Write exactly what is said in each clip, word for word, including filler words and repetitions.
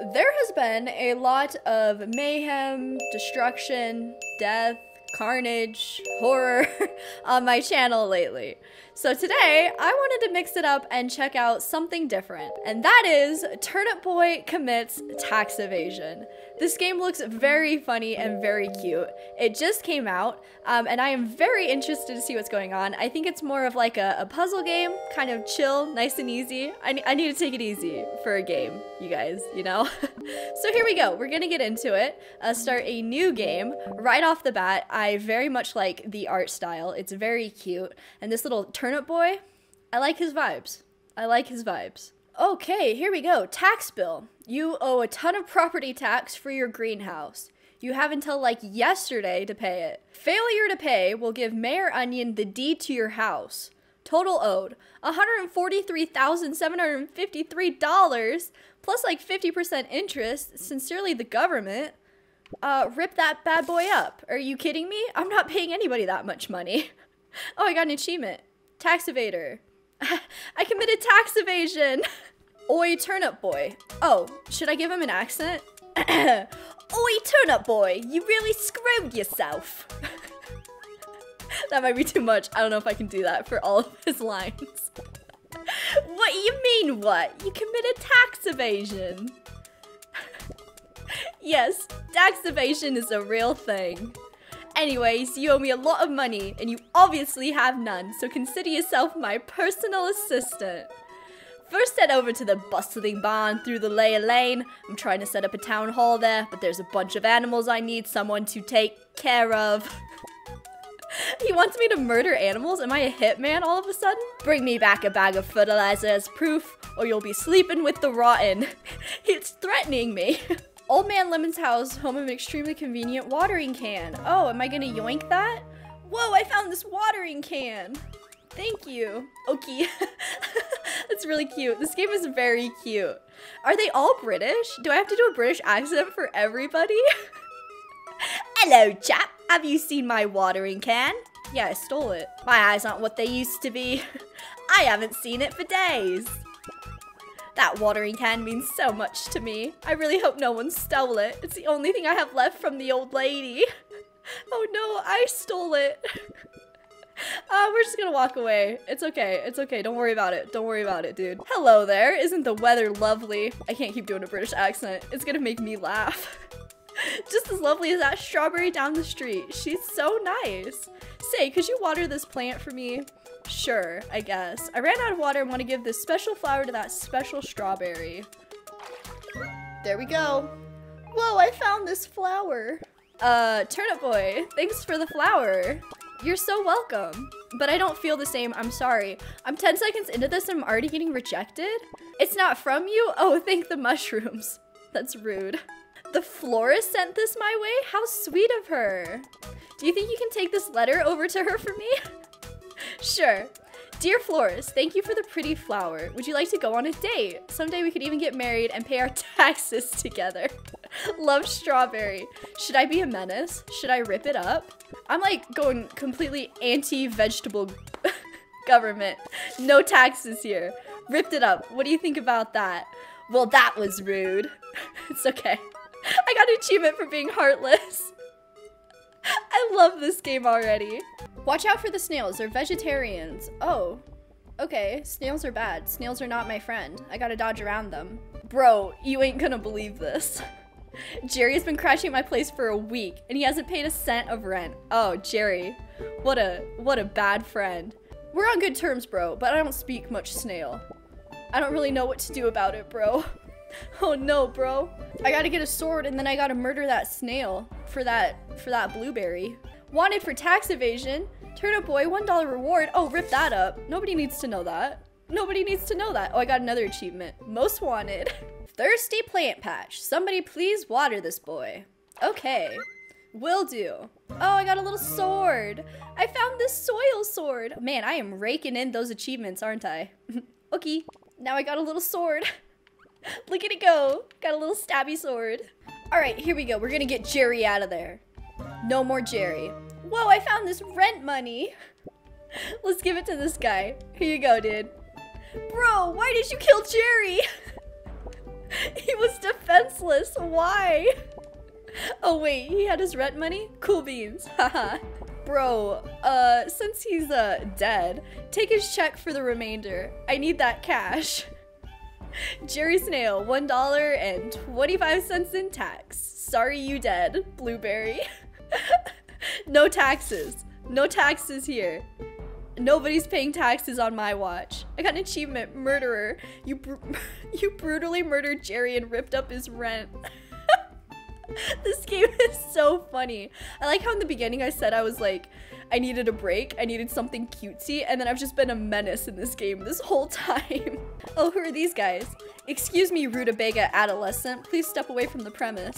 There has been a lot of mayhem, destruction, death, carnage, horror on my channel lately. So today, I wanted to mix it up and check out something different, and that is Turnip Boy Commits Tax Evasion. This game looks very funny and very cute. It just came out, um, and I am very interested to see what's going on. I think it's more of like a, a puzzle game, kind of chill, nice and easy. I, I need to take it easy for a game, you guys, you know? So here we go, we're gonna get into it, uh, start a new game. Right off the bat, I very much like the art style. It's very cute, and this little turnip boy, I like his vibes. I like his vibes. Okay, here we go. Tax bill. You owe a ton of property tax for your greenhouse. You have until like yesterday to pay it. Failure to pay will give Mayor Onion the deed to your house. Total owed one hundred forty-three thousand seven hundred fifty-three dollars plus like fifty percent interest. Sincerely, the government. Uh, rip that bad boy up. Are you kidding me? I'm not paying anybody that much money. Oh, I got an achievement. Tax evader. I committed tax evasion. Oi, turnip boy. Oh, should I give him an accent? Oi, turnip boy, you really screwed yourself. That might be too much. I don't know if I can do that for all of his lines. What do you mean, what? You committed tax evasion. Yes, tax evasion is a real thing. Anyways, you owe me a lot of money, and you obviously have none, so consider yourself my personal assistant. First head over to the Bustling Barn through the Layer Lane. I'm trying to set up a town hall there, but there's a bunch of animals I need someone to take care of. He wants me to murder animals? Am I a hitman all of a sudden? Bring me back a bag of fertilizer as proof, or you'll be sleeping with the rotten. It's threatening me. Old Man Lemon's house, home of an extremely convenient watering can. Oh, am I gonna yoink that? Whoa, I found this watering can. Thank you. Okay. That's really cute. This game is very cute. Are they all British? Do I have to do a British accent for everybody? Hello, chap. Have you seen my watering can? Yeah, I stole it. My eyes aren't what they used to be. I haven't seen it for days. That watering can means so much to me. I really hope no one stole it. It's the only thing I have left from the old lady. Oh no, I stole it. Uh, we're just gonna walk away. It's okay, it's okay. Don't worry about it. Don't worry about it, dude. Hello there. Isn't the weather lovely? I can't keep doing a British accent. It's gonna make me laugh. Just as lovely as that strawberry down the street. She's so nice. Say, could you water this plant for me? Sure, I guess. I ran out of water and want to give this special flower to that special strawberry. There we go. Whoa, I found this flower. Uh, Turnip Boy, thanks for the flower. You're so welcome. But I don't feel the same, I'm sorry. I'm ten seconds into this and I'm already getting rejected? It's not from you? Oh, thank the mushrooms. That's rude. The florist sent this my way? How sweet of her. Do you think you can take this letter over to her for me? Sure. Dear florist, thank you for the pretty flower. Would you like to go on a date? Someday we could even get married and pay our taxes together. Love, strawberry. Should I be a menace? Should I rip it up? I'm like going completely anti-vegetable government. No taxes here. Ripped it up. What do you think about that? Well, that was rude. It's okay. I got an achievement for being heartless. I love this game already. Watch out for the snails, they're vegetarians. Oh, okay, snails are bad. Snails are not my friend. I gotta dodge around them. Bro, you ain't gonna believe this. Jerry has been crashing at my place for a week and he hasn't paid a cent of rent. Oh, Jerry, what a, what a bad friend. We're on good terms, bro, but I don't speak much snail. I don't really know what to do about it, bro. Oh no, bro. I gotta get a sword and then I gotta murder that snail for that for that blueberry. Wanted for tax evasion. Turnip Boy, one dollar reward. Oh, rip that up. Nobody needs to know that. Nobody needs to know that. Oh, I got another achievement. Most wanted. Thirsty plant patch. Somebody please water this boy. Okay. Will do. Oh, I got a little sword. I found this soil sword. Man, I am raking in those achievements, aren't I? Okay. Now I got a little sword. Look at it go. Got a little stabby sword. All right, here we go. We're gonna get Jerry out of there. No more Jerry. Whoa, I found this rent money. Let's give it to this guy. Here you go, dude. Bro, why did you kill Jerry? He was defenseless. Why? Oh wait, he had his rent money? Cool beans. Haha. Bro, uh, since he's, uh, dead, take his check for the remainder. I need that cash. Jerry Snail, one dollar and twenty-five cents in tax. Sorry you dead, Blueberry. No taxes. No taxes here. Nobody's paying taxes on my watch. I got an achievement, murderer. You, br you brutally murdered Jerry and ripped up his rent. This game is so funny. I like how in the beginning I said I was like, I needed a break, I needed something cutesy, and then I've just been a menace in this game this whole time. Oh, who are these guys? Excuse me, rutabaga adolescent, please step away from the premise.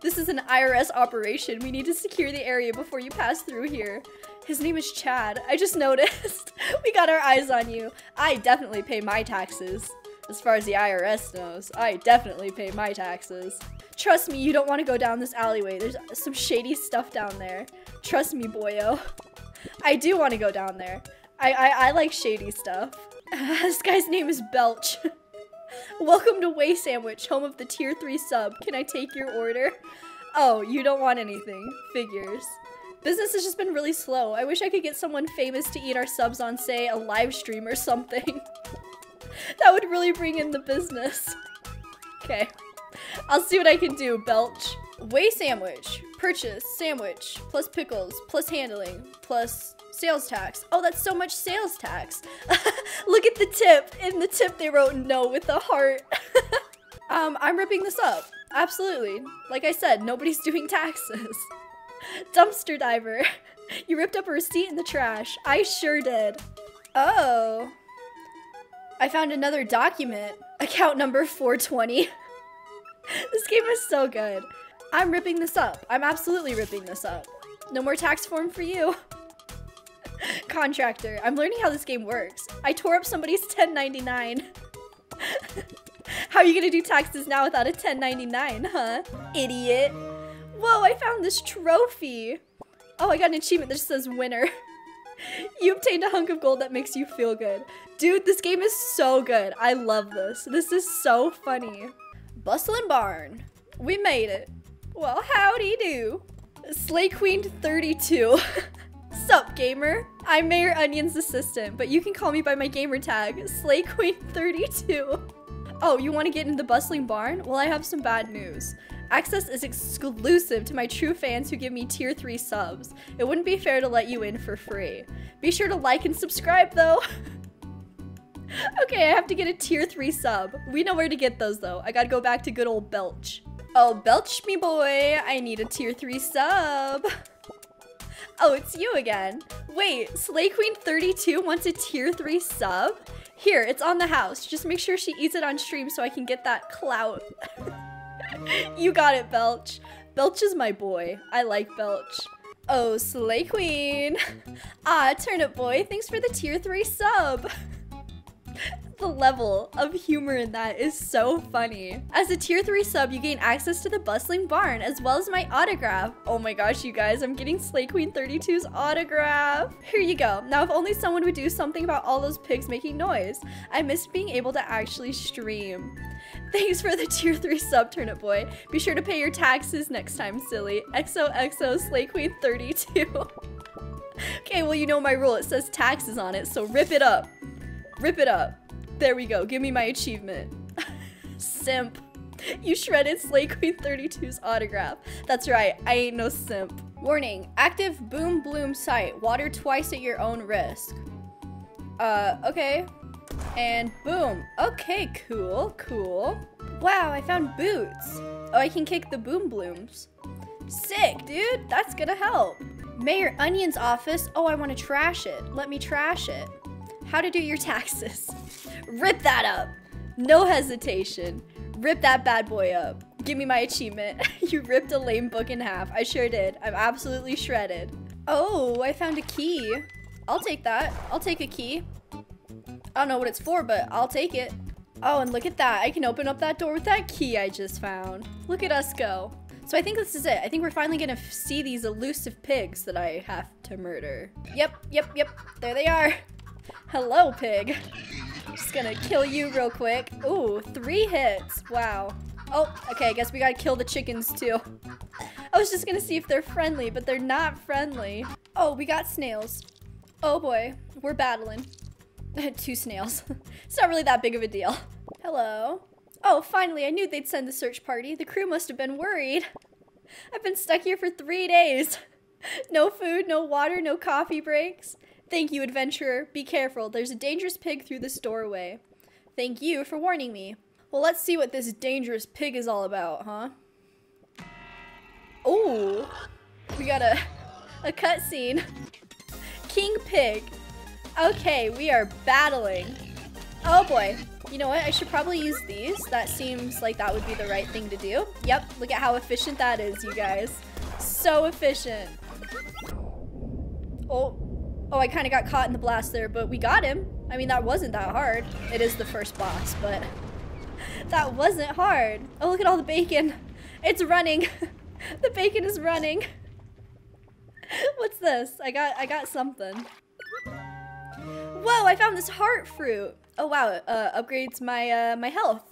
This is an I R S operation. We need to secure the area before you pass through here. His name is Chad. I just noticed. We got our eyes on you. I definitely pay my taxes. As far as the I R S knows, I definitely pay my taxes. Trust me, you don't want to go down this alleyway. There's some shady stuff down there. Trust me, boyo. I do want to go down there. I, I, I like shady stuff. This guy's name is Belch. Welcome to Way Sandwich, home of the tier three sub. Can I take your order? Oh, you don't want anything. Figures. Business has just been really slow. I wish I could get someone famous to eat our subs on, say, a live stream or something. That would really bring in the business. Okay. I'll see what I can do, Belch. Way sandwich. Purchase. Sandwich. Plus pickles. Plus handling. Plus sales tax. Oh, that's so much sales tax. Look at the tip. In the tip they wrote no with a heart. um, I'm ripping this up. Absolutely. Like I said, nobody's doing taxes. Dumpster diver. You ripped up a receipt in the trash. I sure did. Oh. I found another document. Account number four twenty. This game is so good. I'm ripping this up. I'm absolutely ripping this up. No more tax form for you. Contractor. I'm learning how this game works. I tore up somebody's ten ninety-nine. How are you gonna do taxes now without a ten ninety-nine, huh? Idiot. Whoa, I found this trophy. Oh, I got an achievement that just says winner. You obtained a hunk of gold that makes you feel good. Dude, this game is so good. I love this. This is so funny. Bustling Barn. We made it. Well, howdy do. Slay Queen thirty-two. Sup, gamer? I'm Mayor Onion's assistant, but you can call me by my gamer tag, Slay Queen thirty-two. Oh, you want to get into the Bustling Barn? Well, I have some bad news. Access is exclusive to my true fans who give me tier three subs. It wouldn't be fair to let you in for free. Be sure to like and subscribe though. Okay, I have to get a tier three sub. We know where to get those though. I gotta go back to good old Belch. Oh, Belch me boy, I need a tier three sub. Oh, it's you again. Wait, Slay Queen thirty-two wants a tier three sub? Here, it's on the house. Just make sure she eats it on stream so I can get that clout. You got it, Belch. Belch is my boy. I like Belch. Oh, Slay Queen. Ah, Turnip Boy, thanks for the tier three sub. The level of humor in that is so funny. As a tier three sub, you gain access to the Bustling Barn as well as my autograph. Oh my gosh, you guys, I'm getting Slay Queen thirty-two's autograph. Here you go. Now, if only someone would do something about all those pigs making noise. I missed being able to actually stream. Thanks for the tier three sub, Turnip Boy. Be sure to pay your taxes next time, silly. X O X O Slay Queen thirty-two. Okay, well, you know my rule. It says taxes on it, so rip it up. Rip it up. There we go. Give me my achievement. Simp. You shredded Slay Queen thirty-two's autograph. That's right. I ain't no simp. Warning. Active Boom Bloom site. Water twice at your own risk. Uh, okay. And boom. Okay, cool. Cool. Wow, I found boots. Oh, I can kick the Boom Blooms. Sick, dude. That's gonna help. Mayor Onion's office. Oh, I want to trash it. Let me trash it. How to do your taxes. Rip that up. No hesitation. Rip that bad boy up. Give me my achievement. You ripped a lame book in half. I sure did. I'm absolutely shredded. Oh, I found a key. I'll take that. I'll take a key. I don't know what it's for, but I'll take it. Oh, and look at that. I can open up that door with that key I just found. Look at us go. So I think this is it. I think we're finally gonna see these elusive pigs that I have to murder. Yep, yep, yep. There they are. Hello, pig. just gonna kill you real quick. Ooh, three hits. Wow. Oh, okay, I guess we gotta kill the chickens too. I was just gonna see if they're friendly, but they're not friendly. Oh, we got snails. Oh boy, we're battling. Two snails. It's not really that big of a deal. Hello. Oh, finally, I knew they'd send the search party. The crew must have been worried. I've been stuck here for three days. No food, no water, no coffee breaks. Thank you, adventurer. Be careful. There's a dangerous pig through this doorway. Thank you for warning me. Well, let's see what this dangerous pig is all about, huh? Oh, we got a, a cutscene. King Pig. Okay, we are battling. Oh boy. You know what? I should probably use these. That seems like that would be the right thing to do. Yep, look at how efficient that is, you guys. So efficient. Oh. Oh, I kind of got caught in the blast there, but we got him. I mean, that wasn't that hard. It is the first boss, but that wasn't hard. Oh, look at all the bacon. It's running. The bacon is running. What's this? I got I got something. Whoa, I found this heart fruit. Oh, wow. Uh, upgrades my, uh, my health.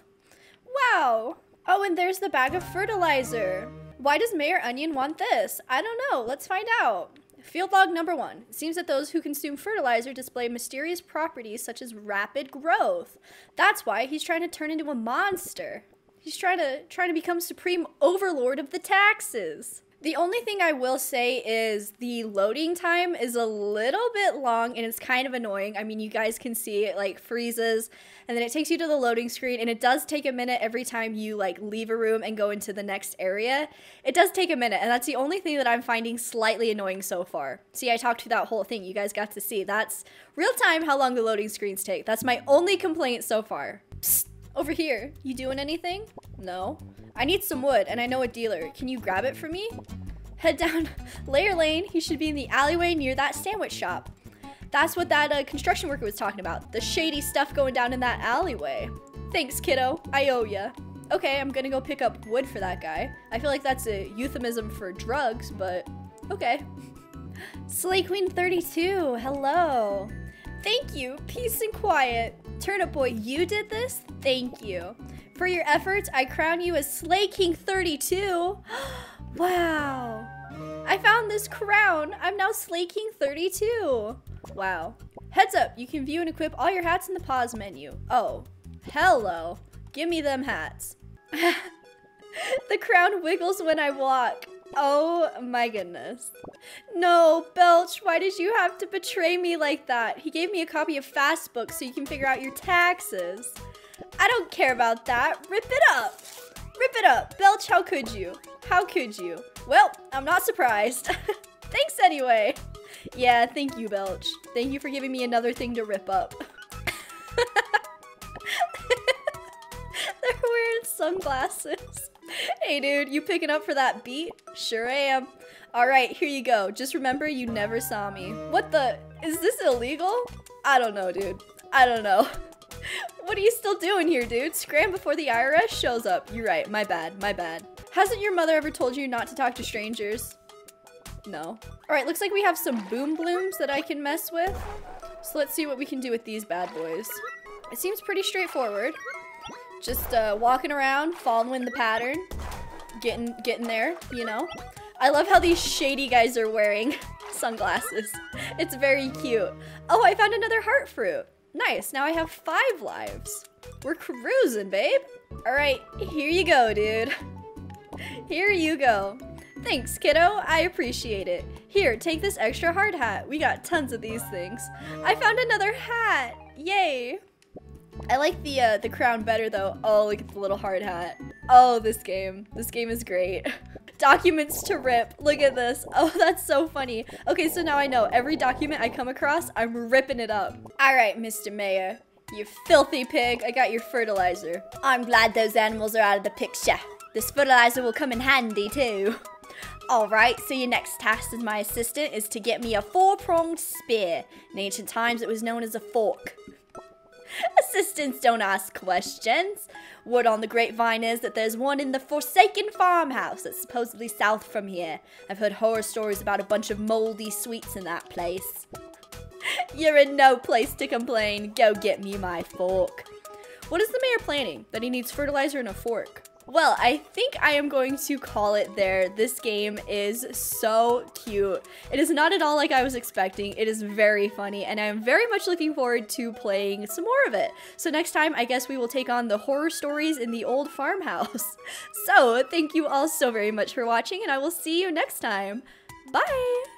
Wow. Oh, and there's the bag of fertilizer. Why does Mayor Onion want this? I don't know. Let's find out. Field log number one. It seems that those who consume fertilizer display mysterious properties such as rapid growth. That's why he's trying to turn into a monster. He's trying to trying to become supreme overlord of the taxes. The only thing I will say is the loading time is a little bit long and it's kind of annoying. I mean, you guys can see it like freezes and then it takes you to the loading screen, and it does take a minute every time you like leave a room and go into the next area. It does take a minute, and that's the only thing that I'm finding slightly annoying so far. See, I talked through that whole thing. You guys got to see. That's real time how long the loading screens take. That's my only complaint so far. Psst. Over here, you doing anything? No. I need some wood, and I know a dealer. Can you grab it for me? Head down Layer Lane. He should be in the alleyway near that sandwich shop. That's what that uh, construction worker was talking about. The shady stuff going down in that alleyway. Thanks, kiddo. I owe ya. Okay, I'm gonna go pick up wood for that guy. I feel like that's a euphemism for drugs, but okay. Slay Queen thirty-two, hello. Thank you, peace and quiet. Turnip Boy, you did this? Thank you. For your efforts, I crown you as Slay King thirty-two. Wow. I found this crown. I'm now Slay King thirty-two. Wow. Heads up, you can view and equip all your hats in the pause menu. Oh, hello. Give me them hats. The crown wiggles when I walk. Oh my goodness. No, Belch, why did you have to betray me like that? He gave me a copy of Fastbook so you can figure out your taxes. I don't care about that. Rip it up. Rip it up. Belch, how could you? How could you? Well, I'm not surprised. Thanks anyway. Yeah, thank you, Belch. Thank you for giving me another thing to rip up. They're wearing sunglasses. Hey dude, you picking up for that beat? Sure am. Alright, here you go. Just remember you never saw me. What the? Is this illegal? I don't know, dude. I don't know. What are you still doing here, dude? Scram before the I R S shows up. You're right. My bad. My bad. Hasn't your mother ever told you not to talk to strangers? No. Alright, looks like we have some Boom Blooms that I can mess with. So let's see what we can do with these bad boys. It seems pretty straightforward. Just uh, walking around, following the pattern, getting getting there, you know. I love how these shady guys are wearing sunglasses. It's very cute. Oh, I found another heart fruit. Nice, now I have five lives. We're cruising, babe. All right, here you go, dude. Here you go. Thanks, kiddo. I appreciate it. Here, take this extra hard hat. We got tons of these things. I found another hat. Yay. I like the uh, the crown better though. Oh, look at the little hard hat. Oh, this game. This game is great. Documents to rip. Look at this. Oh, that's so funny. Okay, so now I know every document I come across, I'm ripping it up. All right, Mister Mayor, you filthy pig. I got your fertilizer. I'm glad those animals are out of the picture. This fertilizer will come in handy too. Alright, so your next task as my assistant is to get me a four-pronged spear. In ancient times, it was known as a fork. Assistants don't ask questions. Word on the grapevine is that there's one in the forsaken farmhouse that's supposedly south from here. I've heard horror stories about a bunch of moldy sweets in that place. You're in no place to complain. Go get me my fork. What is the mayor planning? That he needs fertilizer and a fork. Well, I think I am going to call it there. This game is so cute. It is not at all like I was expecting. It is very funny, and I am very much looking forward to playing some more of it. So next time, I guess we will take on the horror stories in the old farmhouse. So thank you all so very much for watching, and I will see you next time. Bye!